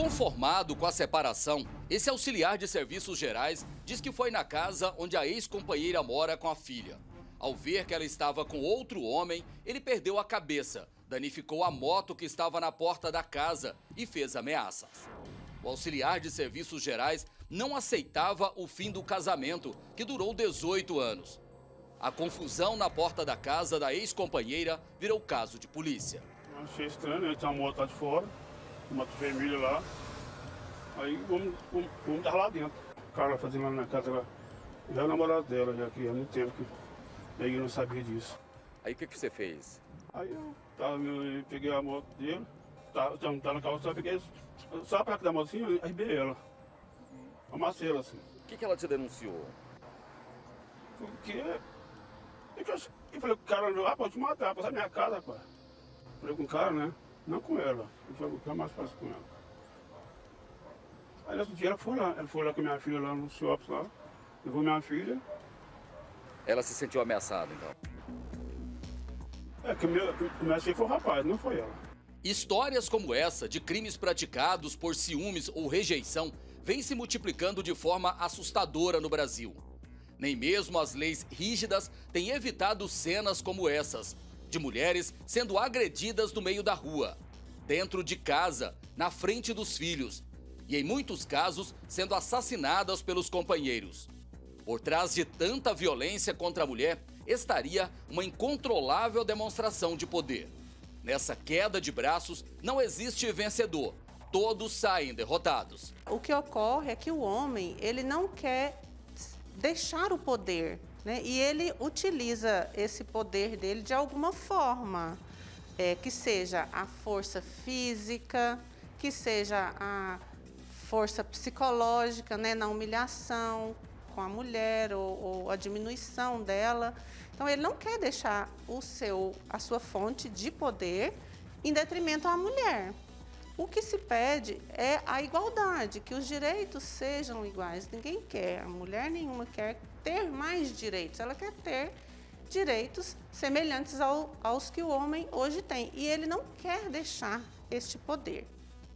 Inconformado com a separação, esse auxiliar de serviços gerais diz que foi na casa onde a ex-companheira mora com a filha. Ao ver que ela estava com outro homem, ele perdeu a cabeça, danificou a moto que estava na porta da casa e fez ameaças. O auxiliar de serviços gerais não aceitava o fim do casamento, que durou 18 anos. A confusão na porta da casa da ex-companheira virou caso de polícia. Eu achei estranho, né? Tinha uma moto lá de fora, uma moto vermelha lá. Aí o homem estava lá dentro. O cara fazendo lá na casa, ela já é namorada dela, já que há muito tempo que eu não sabia disso. Aí o que você fez? Aí eu peguei a moto dele, estava no carro, só peguei só a placa da moto assim, eu arrebei ela. Amassei ela assim. O que ela te denunciou? Porque eu falei com o cara, não, pode te matar, passar minha casa, rapaz. Falei com o cara, né? Não com ela. Eu falei que é mais fácil com ela. Aí nesse dia ela foi lá com a minha filha lá no shopping lá, levou minha filha. Ela se sentiu ameaçada então? É, que minha filha foi o rapaz, não foi ela. Histórias como essa de crimes praticados por ciúmes ou rejeição vem se multiplicando de forma assustadora no Brasil. Nem mesmo as leis rígidas têm evitado cenas como essas, de mulheres sendo agredidas no meio da rua, dentro de casa, na frente dos filhos e, em muitos casos, sendo assassinadas pelos companheiros. Por trás de tanta violência contra a mulher, estaria uma incontrolável demonstração de poder. Nessa queda de braços, não existe vencedor. Todos saem derrotados. O que ocorre é que o homem, ele não quer deixar o poder, né? E ele utiliza esse poder dele de alguma forma, que seja a força física, que seja a força psicológica, né? Na humilhação com a mulher ou a diminuição dela. Então ele não quer deixar a sua fonte de poder em detrimento à mulher. O que se pede é a igualdade, que os direitos sejam iguais. Ninguém quer, a mulher nenhuma quer ter mais direitos. Ela quer ter direitos semelhantes aos que o homem hoje tem. E ele não quer deixar este poder.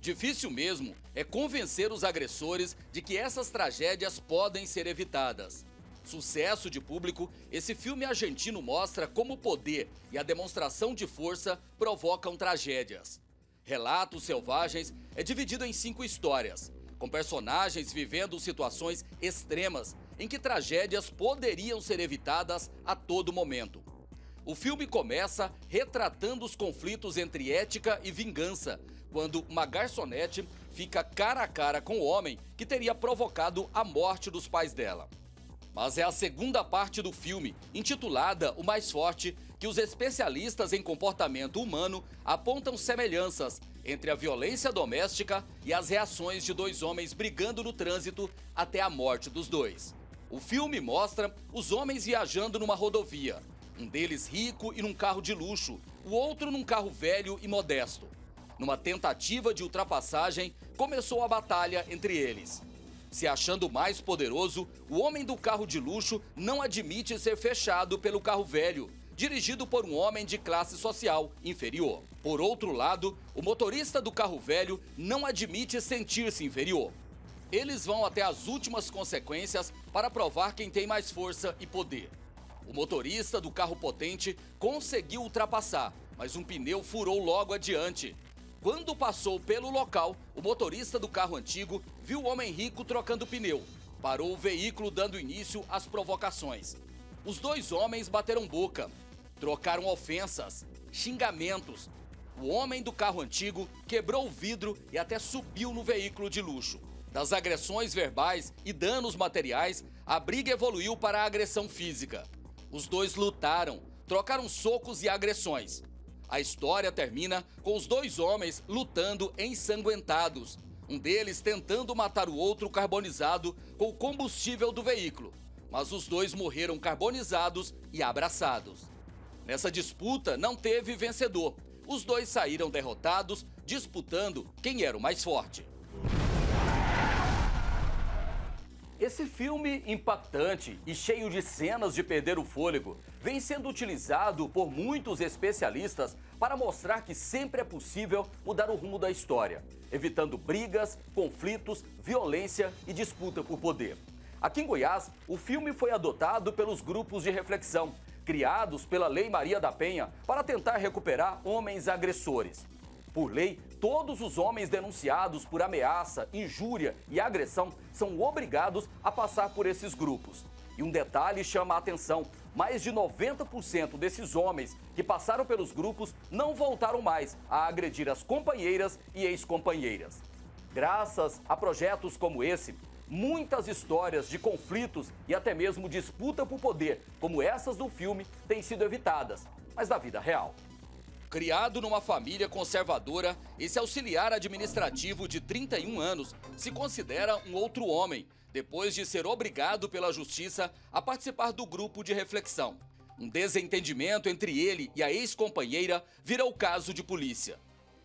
Difícil mesmo é convencer os agressores de que essas tragédias podem ser evitadas. Sucesso de público, esse filme argentino mostra como o poder e a demonstração de força provocam tragédias. Relatos Selvagens é dividido em 5 histórias, com personagens vivendo situações extremas em que tragédias poderiam ser evitadas a todo momento. O filme começa retratando os conflitos entre ética e vingança, quando uma garçonete fica cara a cara com o homem que teria provocado a morte dos pais dela. Mas é a segunda parte do filme, intitulada O Mais Forte, que os especialistas em comportamento humano apontam semelhanças entre a violência doméstica e as reações de 2 homens brigando no trânsito até a morte dos 2. O filme mostra os homens viajando numa rodovia, um deles rico e num carro de luxo, o outro num carro velho e modesto. Numa tentativa de ultrapassagem, começou a batalha entre eles. Se achando mais poderoso, o homem do carro de luxo não admite ser fechado pelo carro velho, dirigido por um homem de classe social inferior. Por outro lado, o motorista do carro velho não admite sentir-se inferior. Eles vão até as últimas consequências para provar quem tem mais força e poder. O motorista do carro potente conseguiu ultrapassar, mas um pneu furou logo adiante. Quando passou pelo local, o motorista do carro antigo viu o homem rico trocando pneu, parou o veículo dando início às provocações. Os 2 homens bateram boca, trocaram ofensas, xingamentos. O homem do carro antigo quebrou o vidro e até subiu no veículo de luxo. Das agressões verbais e danos materiais, a briga evoluiu para a agressão física. Os 2 lutaram, trocaram socos e agressões. A história termina com os 2 homens lutando ensanguentados, um deles tentando matar o outro carbonizado com o combustível do veículo. Mas os 2 morreram carbonizados e abraçados. Nessa disputa não teve vencedor. Os 2 saíram derrotados, disputando quem era o mais forte. Esse filme impactante e cheio de cenas de perder o fôlego vem sendo utilizado por muitos especialistas para mostrar que sempre é possível mudar o rumo da história, evitando brigas, conflitos, violência e disputa por poder. Aqui em Goiás, o filme foi adotado pelos grupos de reflexão, criados pela Lei Maria da Penha para tentar recuperar homens agressores. Por lei, todos os homens denunciados por ameaça, injúria e agressão são obrigados a passar por esses grupos. E um detalhe chama a atenção: mais de 90% desses homens que passaram pelos grupos não voltaram mais a agredir as companheiras e ex-companheiras. Graças a projetos como esse, muitas histórias de conflitos e até mesmo disputa por poder, como essas do filme, têm sido evitadas, mas na vida real. Criado numa família conservadora, esse auxiliar administrativo de 31 anos se considera um outro homem, depois de ser obrigado pela justiça a participar do grupo de reflexão. Um desentendimento entre ele e a ex-companheira vira o caso de polícia.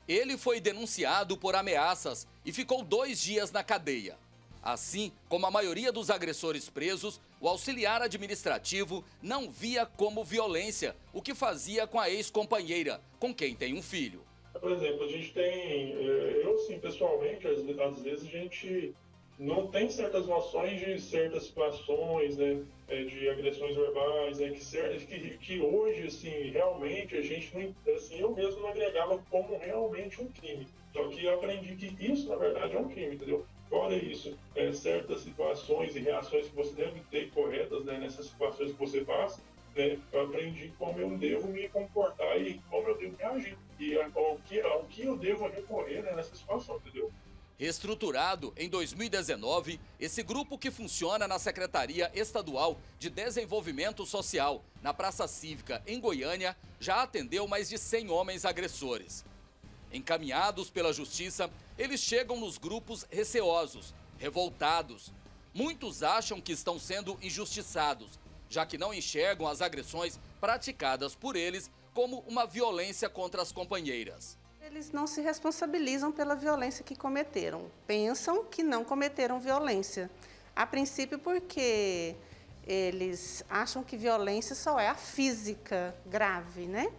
Ele foi denunciado por ameaças e ficou 2 dias na cadeia. Assim como a maioria dos agressores presos, o auxiliar administrativo não via como violência o que fazia com a ex-companheira, com quem tem um filho. Por exemplo, a gente tem, eu assim, pessoalmente, às vezes a gente não tem certas noções de certas situações, né, de agressões verbais, né, que hoje, assim, realmente a gente não, assim, eu mesmo não agregava como realmente um crime. Só que eu aprendi que isso, na verdade, é um crime, entendeu? Olha isso, certas situações e reações que você deve ter corretas, né, nessas situações que você passa, né, eu aprendi como eu devo me comportar e como eu devo reagir, e ao que eu devo recorrer, né, nessa situação, entendeu? Reestruturado em 2019, esse grupo que funciona na Secretaria Estadual de Desenvolvimento Social, na Praça Cívica, em Goiânia, já atendeu mais de 100 homens agressores. Encaminhados pela justiça, eles chegam nos grupos receosos, revoltados. Muitos acham que estão sendo injustiçados, já que não enxergam as agressões praticadas por eles como uma violência contra as companheiras. Eles não se responsabilizam pela violência que cometeram. Pensam que não cometeram violência. A princípio porque eles acham que violência só é a física grave, né?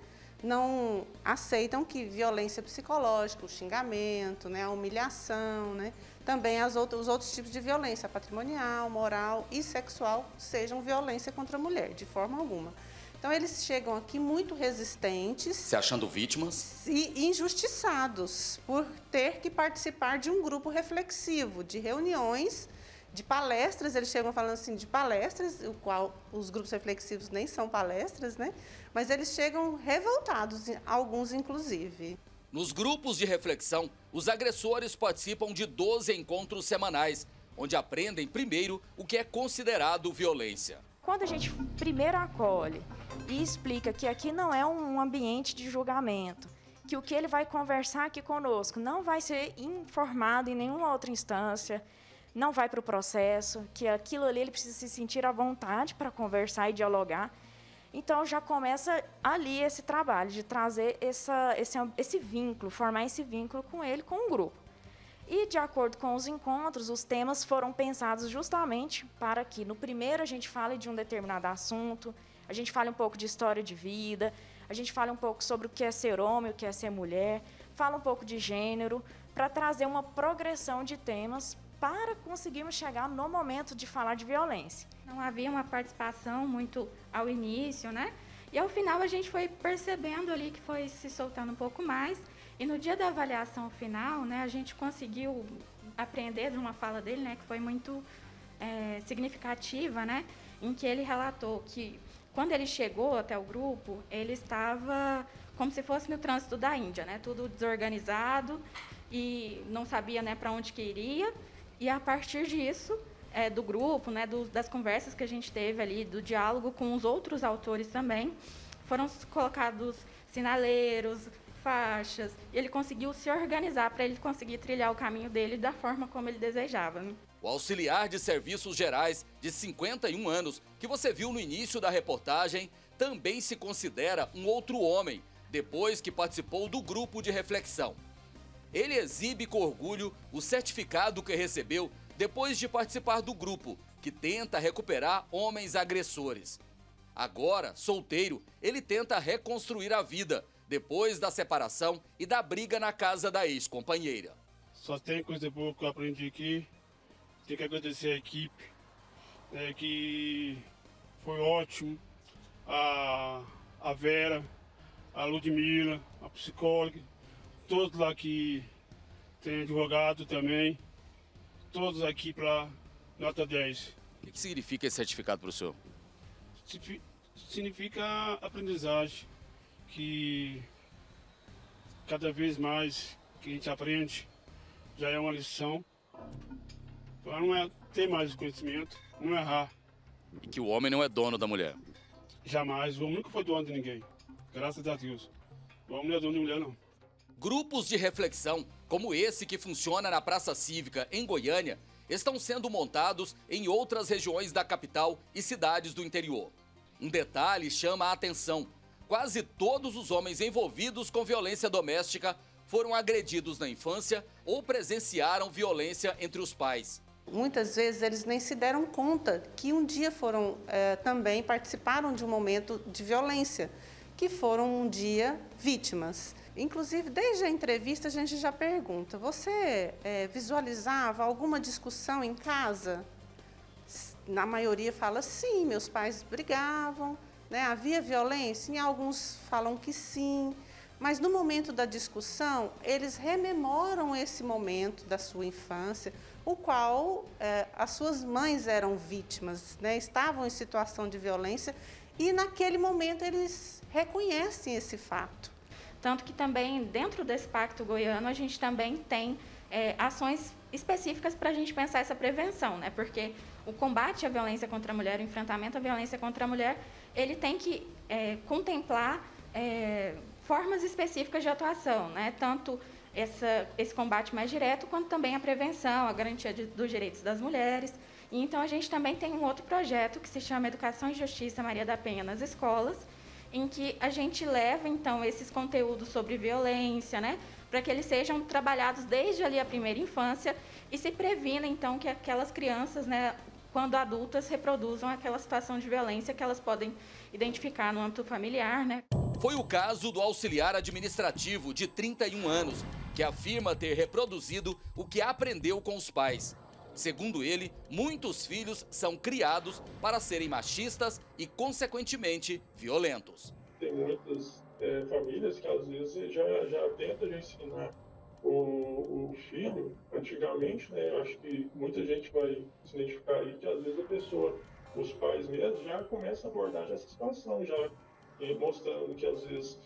Não aceitam que violência psicológica, o xingamento, né, a humilhação, né, também os outros tipos de violência, patrimonial, moral e sexual, sejam violência contra a mulher, de forma alguma. Então eles chegam aqui muito resistentes, se achando vítimas e injustiçados por ter que participar de um grupo reflexivo, de reuniões, de palestras. Eles chegam falando assim de palestras, o qual os grupos reflexivos nem são palestras, né? Mas eles chegam revoltados, alguns inclusive. Nos grupos de reflexão, os agressores participam de 12 encontros semanais, onde aprendem primeiro o que é considerado violência. Quando a gente primeiro acolhe e explica que aqui não é um ambiente de julgamento, que o que ele vai conversar aqui conosco não vai ser informado em nenhuma outra instância, não vai para o processo, que aquilo ali ele precisa se sentir à vontade para conversar e dialogar. Então já começa ali esse trabalho de trazer esse vínculo, formar esse vínculo com ele, com o grupo. E de acordo com os encontros, os temas foram pensados justamente para que no primeiro a gente fale de um determinado assunto, a gente fale um pouco de história de vida, a gente fale um pouco sobre o que é ser homem, o que é ser mulher, fala um pouco de gênero, para trazer uma progressão de temas para conseguirmos chegar no momento de falar de violência. Não havia uma participação muito ao início, né? E ao final a gente foi percebendo ali que foi se soltando um pouco mais. E no dia da avaliação final, né, a gente conseguiu aprender de uma fala dele, né, que foi muito significativa, né, em que ele relatou que quando ele chegou até o grupo, ele estava como se fosse no trânsito da Índia, né, tudo desorganizado e não sabia, né, para onde que iria. E a partir disso, do grupo, né, das conversas que a gente teve ali, do diálogo com os outros autores também, foram colocados sinaleiros, faixas, e ele conseguiu se organizar para ele conseguir trilhar o caminho dele da forma como ele desejava, né? O auxiliar de serviços gerais de 51 anos, que você viu no início da reportagem, também se considera um outro homem, depois que participou do grupo de reflexão. Ele exibe com orgulho o certificado que recebeu depois de participar do grupo que tenta recuperar homens agressores. Agora, solteiro, ele tenta reconstruir a vida depois da separação e da briga na casa da ex-companheira. Só tem coisa boa que eu aprendi aqui, tem que agradecer a equipe, né, que foi ótimo, a Vera, a Ludmila, a psicóloga, todos lá que tem advogado também, todos aqui para nota 10. O que significa esse certificado para o senhor? Significa aprendizagem, que cada vez mais que a gente aprende já é uma lição, para não é ter mais conhecimento, não errar. E que o homem não é dono da mulher? Jamais, o homem nunca foi dono de ninguém, graças a Deus. O homem não é dono de mulher, não. Grupos de reflexão, como esse que funciona na Praça Cívica, em Goiânia, estão sendo montados em outras regiões da capital e cidades do interior. Um detalhe chama a atenção: quase todos os homens envolvidos com violência doméstica foram agredidos na infância ou presenciaram violência entre os pais. Muitas vezes eles nem se deram conta que um dia foram, também participaram de um momento de violência, que foram um dia vítimas. Inclusive, desde a entrevista, a gente já pergunta: você visualizava alguma discussão em casa? Na maioria fala sim, meus pais brigavam, né? Havia violência? E alguns falam que sim. Mas no momento da discussão, eles rememoram esse momento da sua infância, o qual as suas mães eram vítimas, né? Estavam em situação de violência e naquele momento eles reconhecem esse fato. Tanto que também, dentro desse Pacto Goiano, a gente também tem ações específicas para a gente pensar essa prevenção, né? Porque o combate à violência contra a mulher, o enfrentamento à violência contra a mulher, ele tem que contemplar formas específicas de atuação, né? Tanto esse combate mais direto, quanto também a prevenção, a garantia dos direitos das mulheres. E então a gente também tem um outro projeto que se chama Educação e Justiça Maria da Penha nas escolas, em que a gente leva, então, esses conteúdos sobre violência, né, para que eles sejam trabalhados desde ali a primeira infância e se previna, então, que aquelas crianças, né, quando adultas, reproduzam aquela situação de violência que elas podem identificar no âmbito familiar, né. Foi o caso do auxiliar administrativo de 31 anos, que afirma ter reproduzido o que aprendeu com os pais. Segundo ele, muitos filhos são criados para serem machistas e, consequentemente, violentos. Tem muitas famílias que, às vezes, já tentam ensinar o filho. Antigamente, né, acho que muita gente vai se identificar aí que, às vezes, a pessoa, os pais mesmo, já começam a abordar essa situação, já mostrando que, às vezes,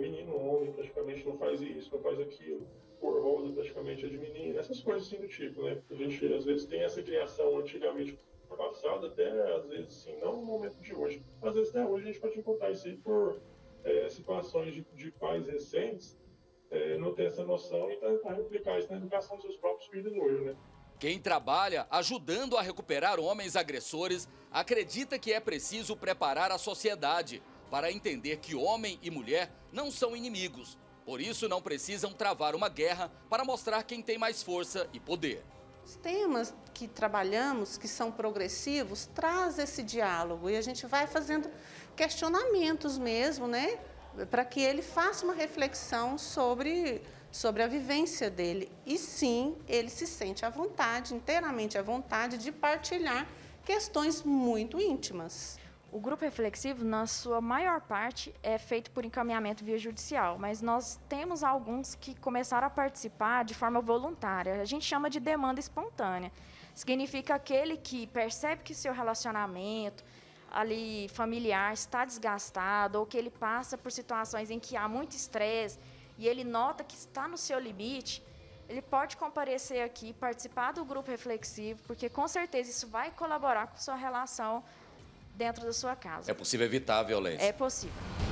menino homem praticamente não faz isso, não faz aquilo. Por rosa praticamente é de menina, essas coisas assim do tipo, né? A gente às vezes tem essa criação antigamente passada, até às vezes assim, não no momento de hoje. Às vezes até hoje a gente pode encontrar isso aí por situações de pais recentes, não ter essa noção e tentar replicar isso na educação dos seus próprios filhos hoje, né? Quem trabalha ajudando a recuperar homens agressores acredita que é preciso preparar a sociedade para entender que homem e mulher não são inimigos. Por isso, não precisam travar uma guerra para mostrar quem tem mais força e poder. Os temas que trabalhamos, que são progressivos, traz esse diálogo e a gente vai fazendo questionamentos mesmo, né? Para que ele faça uma reflexão sobre a vivência dele. E sim, ele se sente à vontade, inteiramente à vontade, de partilhar questões muito íntimas. O grupo reflexivo, na sua maior parte, é feito por encaminhamento via judicial, mas nós temos alguns que começaram a participar de forma voluntária. A gente chama de demanda espontânea. Significa aquele que percebe que seu relacionamento ali familiar está desgastado ou que ele passa por situações em que há muito estresse e ele nota que está no seu limite. Ele pode comparecer aqui, participar do grupo reflexivo, porque com certeza isso vai colaborar com sua relação dentro da sua casa. É possível evitar a violência? É possível.